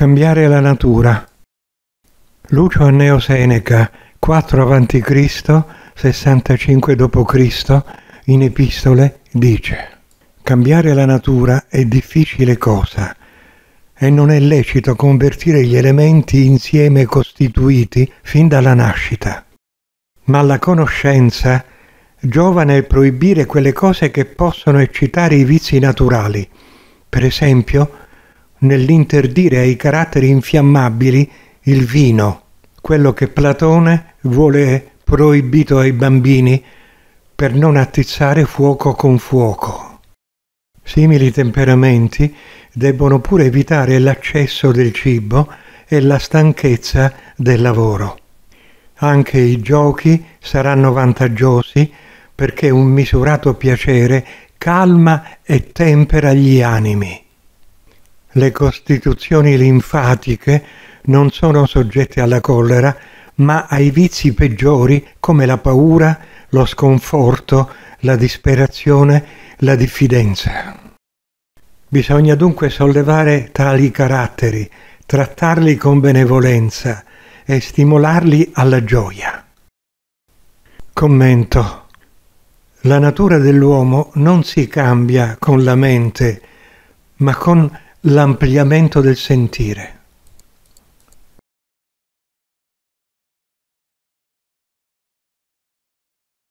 Cambiare la natura. Lucio Anneo Seneca, 4 a.C., 65 d.C., in epistole dice: «Cambiare la natura è difficile cosa, e non è lecito convertire gli elementi insieme costituiti fin dalla nascita. Ma la conoscenza giova nel proibire quelle cose che possono eccitare i vizi naturali, per esempio nell'interdire ai caratteri infiammabili il vino, quello che Platone vuole proibito ai bambini per non attizzare fuoco con fuoco. Simili temperamenti debbono pure evitare l'accesso del cibo e la stanchezza del lavoro. Anche i giochi saranno vantaggiosi perché un misurato piacere calma e tempera gli animi. Le costituzioni linfatiche non sono soggette alla collera, ma ai vizi peggiori come la paura, lo sconforto, la disperazione, la diffidenza. Bisogna dunque sollevare tali caratteri, trattarli con benevolenza e stimolarli alla gioia». Commento. La natura dell'uomo non si cambia con la mente, ma con l'ampliamento del sentire.